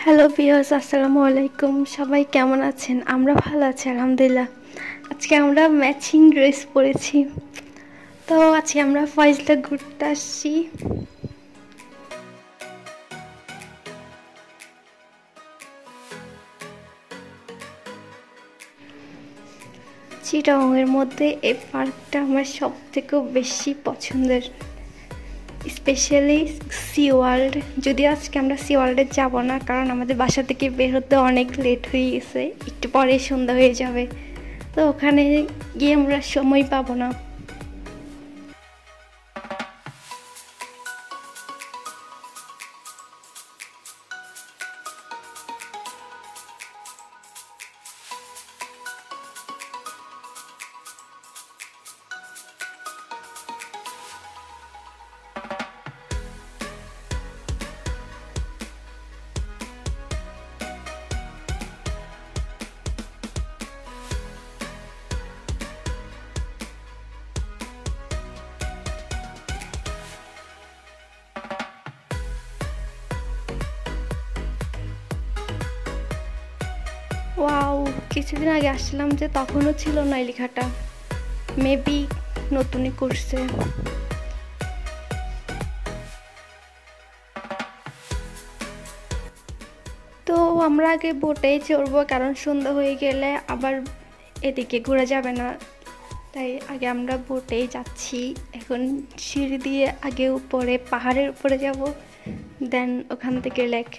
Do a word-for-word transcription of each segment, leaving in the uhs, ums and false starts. Hello viewers, আসসালামু আলাইকুম। সবাই কেমন আছেন? আমরা ভালো আছি, আলহামদুলিল্লাহ। আজকে আমরা ম্যাচিং ড্রেস পরেছি। তো আজকে আমরা ফয়জলা ঘুরতে আসছি। চিটাংয়ের মধ্যে এই পার্কটা আমার সবথেকে বেশি পছন্দের, স্পেশালি সি ওয়ার্ল্ড। যদিও আজকে আমরা সি ওয়ার্ল্ডে যাবো না, কারণ আমাদের বাসা থেকে বের হতে অনেক লেট হয়ে গেছে, একটু পরে সন্ধ্যা হয়ে যাবে, তো ওখানে গিয়ে আমরা সময় পাবো না। ওয়াও, কিছুদিন আগে আসলাম যে তখনও ছিল না এই লেখাটা, মেবি নতুনই করছে। তো আমরা আগে বোটেই চড়বো, কারণ সন্ধ্যা হয়ে গেলে আবার এদিকে ঘোরা যাবে না, তাই আগে আমরা বোটেই যাচ্ছি। এখন সিঁড়ি দিয়ে আগে উপরে পাহাড়ের উপরে যাব, দেন ওখান থেকে লেক।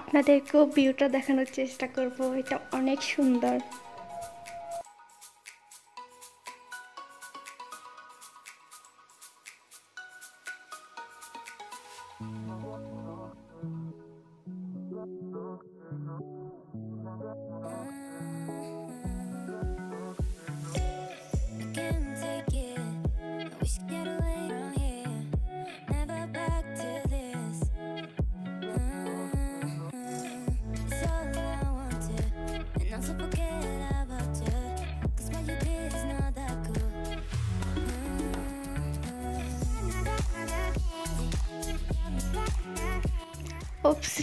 আপনাদেরকেও ভিউটা দেখানোর চেষ্টা করব, এটা অনেক সুন্দর।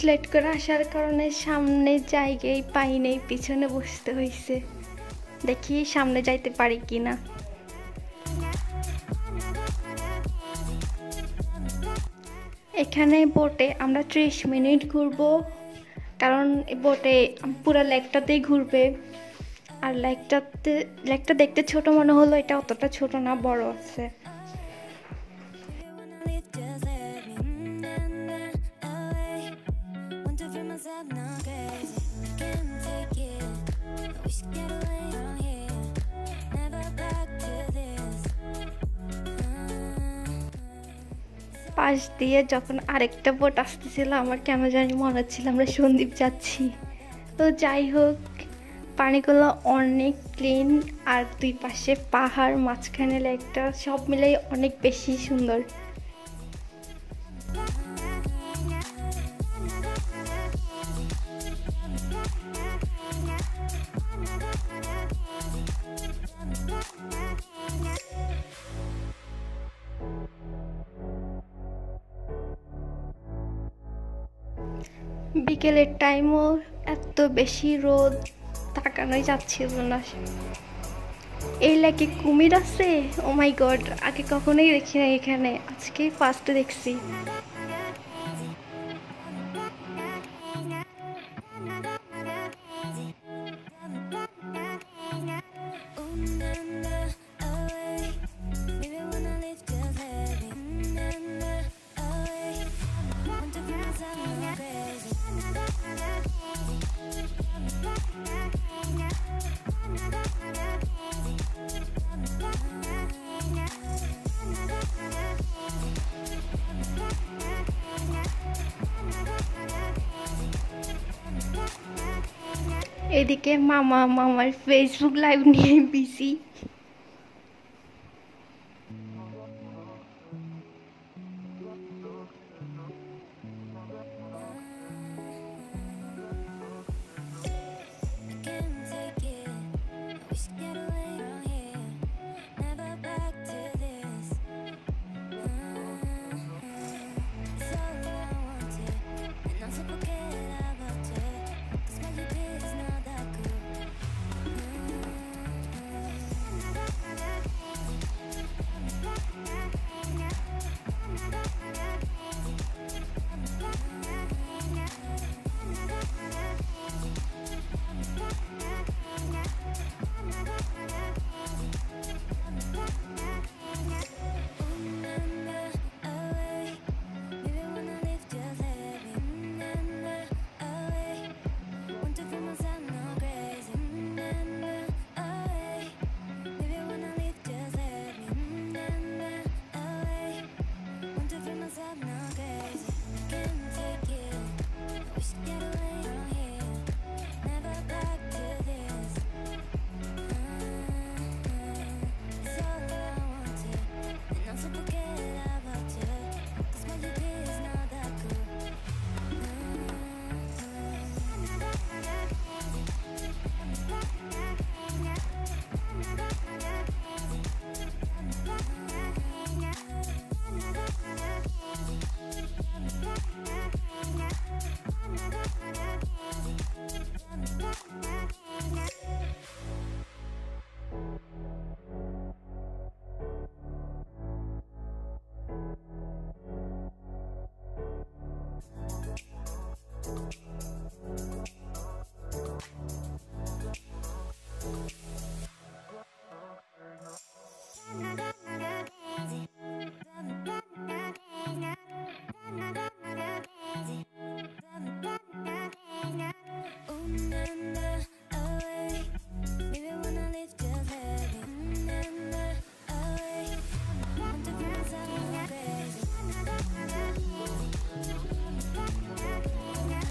সিলেক্ট করে আসার কারণে সামনে জায়গায় পাই নেই, পিছনে বসতে হয়েছে। দেখি সামনে যাইতে পারি কিনা। এখানে বোটে আমরা ত্রিশ মিনিট ঘুরবো, কারণ বোটে পুরো লেকটাতেই ঘুরবে। আর লেকটাতে লেকটা দেখতে ছোট মনে হলো, এটা অতটা ছোট না, বড় আছে। পাশ দিয়ে যখন আরেকটা বোট আসতেছিল, আমার কেন জানি মনে হচ্ছিল আমরা সন্দ্বীপ যাচ্ছি। তো যাই হোক, পানিগুলো অনেক ক্লিন, আর দুই পাশে পাহাড়, মাঝখানে একটা, সব মিলেই অনেক বেশি সুন্দর। বিকেলের টাইমও এত বেশি রোদ, তাকানোই যাচ্ছিল না। এই লেকে কুমির আছে, ও মাই গড, আগে কখনোই দেখি না, এখানে আজকে ফার্স্ট দেখছি। এদিকে মামা মামার ফেসবুক লাইভ নিয়ে বিজি।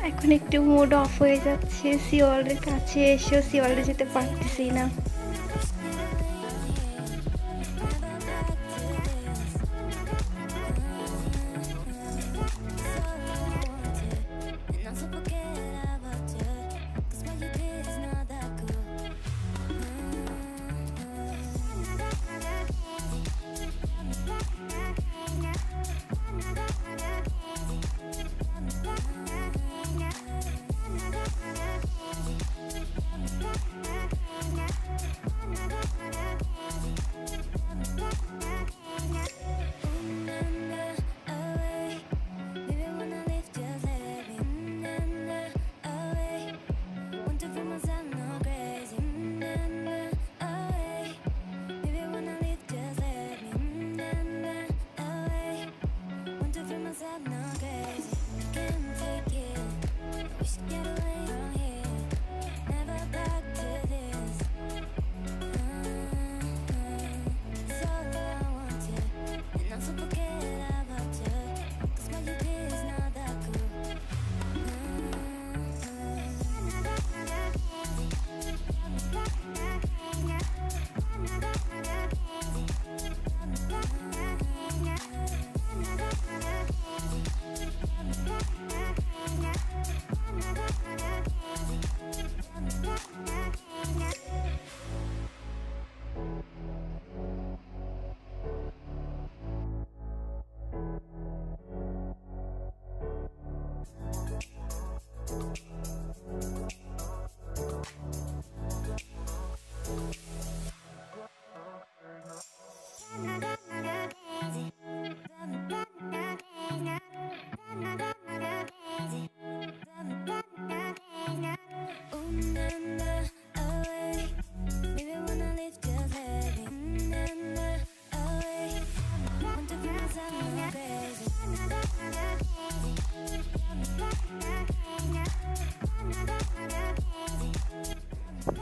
এখন একটু মুড অফ হয়ে যাচ্ছে, সিওয়ার্ল্ডের কাছে এসেও সিওয়ার্ল্ডে যেতে পারতেছি না।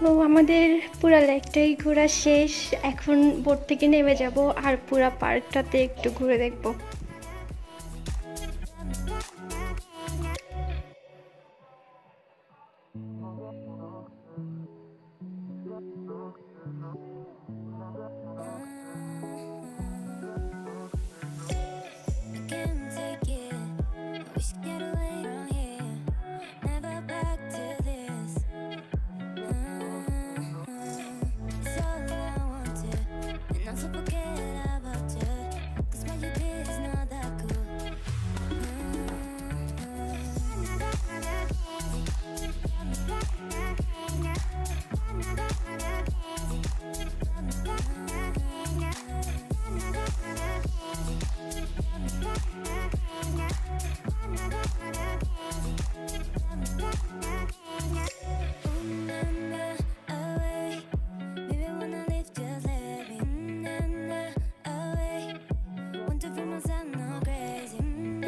তো আমাদের পুরা লেকটাই ঘোরা শেষ, এখন বোট থেকে নেমে যাব আর পুরা পার্কটাতে একটু ঘুরে দেখব।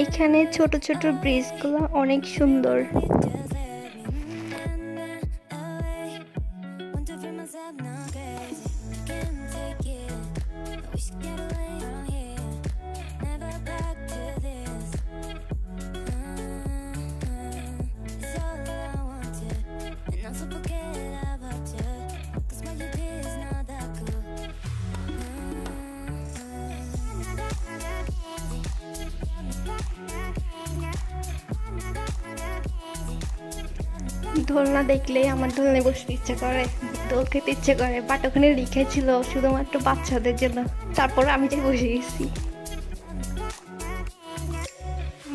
এখানে ছোট ছোট ব্রিজগুলো অনেক সুন্দর। দোলনা দেখলে আমার দোলনায় বসতে ইচ্ছে করে, দোল খেতে ইচ্ছে করে, বাট ওখানে লিখেছিল শুধুমাত্র বাচ্চাদের জন্য, তারপর আমি যে বসে গেছি।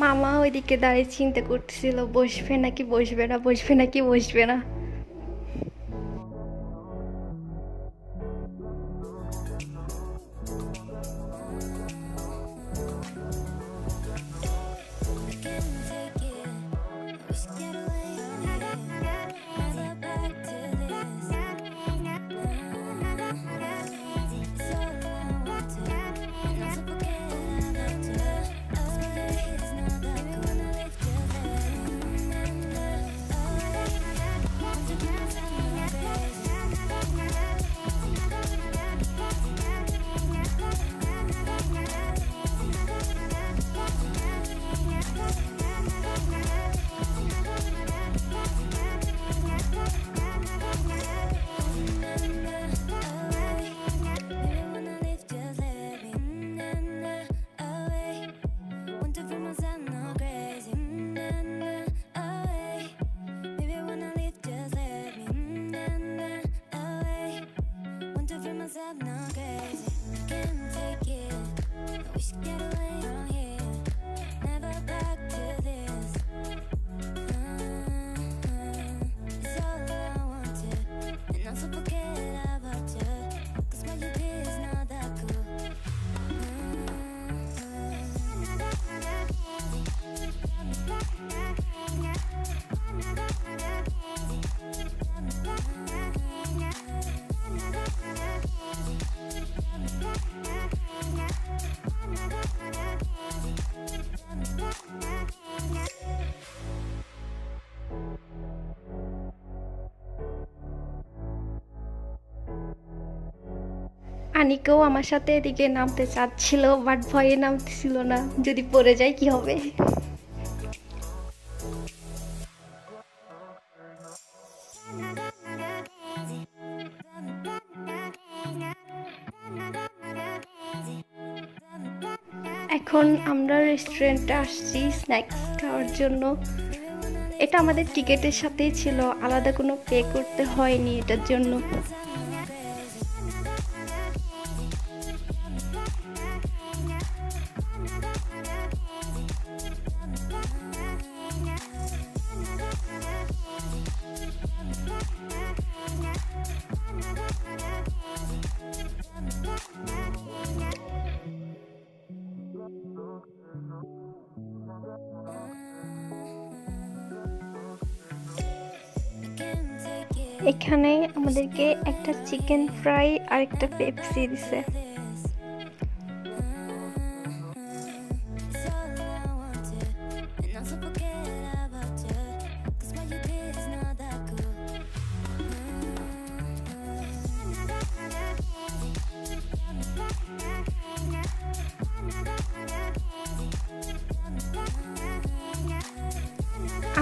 মামা ওইদিকে দাঁড়িয়ে চিন্তা করতেছিল বসবে নাকি বসবে না, বসবে নাকি বসবে না। আনিকেও আমার সাথে এদিকে নামতে চাচ্ছিল, বাট ভয়ে নামতেছিল না, যদি পড়ে যায় কি হবে। এখন আমরা রেস্টুরেন্টে আসছি স্ন্যাক্স খাওয়ার জন্য। এটা আমাদের টিকেটের সাথেই ছিল, আলাদা কোনো পে করতে হয়নি এটার জন্য। এখানে আমাদেরকে একটা চিকেন ফ্রাই আর একটা পেপসি দিছে।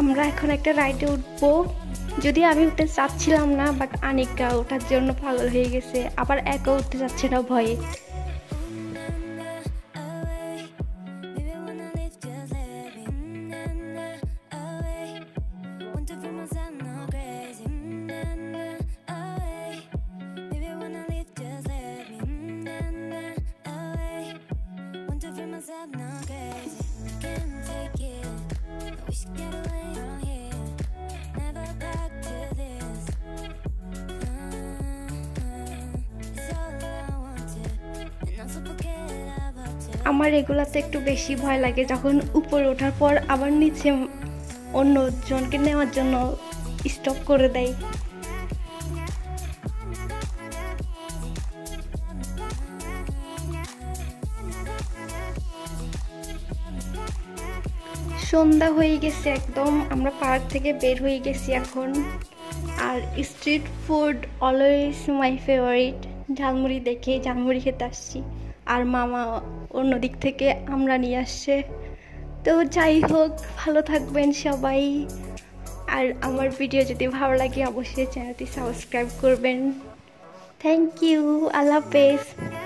আমরা এখন একটা রাইডে উঠবো, যদি আমি উঠতে চাচ্ছিলাম না, বাট আনিকা ওঠার জন্য পাগল হয়ে গেছে, আবার একা উঠতে চাচ্ছে না ভয়ে। আমার এগুলাতে একটু বেশি ভয় লাগে, যখন উপরে ওঠার পর আবার নিচে অন্যজনকে নেওয়ার জন্য স্টপ করে দেয়। সন্ধ্যা হয়ে গেছে একদম, আমরা পার্ক থেকে বের হয়ে গেছি এখন। আর street food always my favourite, jhalmuri দেখে ঝালমুড়ি খেতে আসছি, আর মামা অন্য দিক থেকে আমরা নিয়ে আসছে। তো যাই হোক, ভালো থাকবেন সবাই, আর আমার ভিডিও যদি ভালো লাগে অবশ্যই চ্যানেলটি সাবস্ক্রাইব করবেন। থ্যাংক ইউ, আল্লাহ হাফেজ।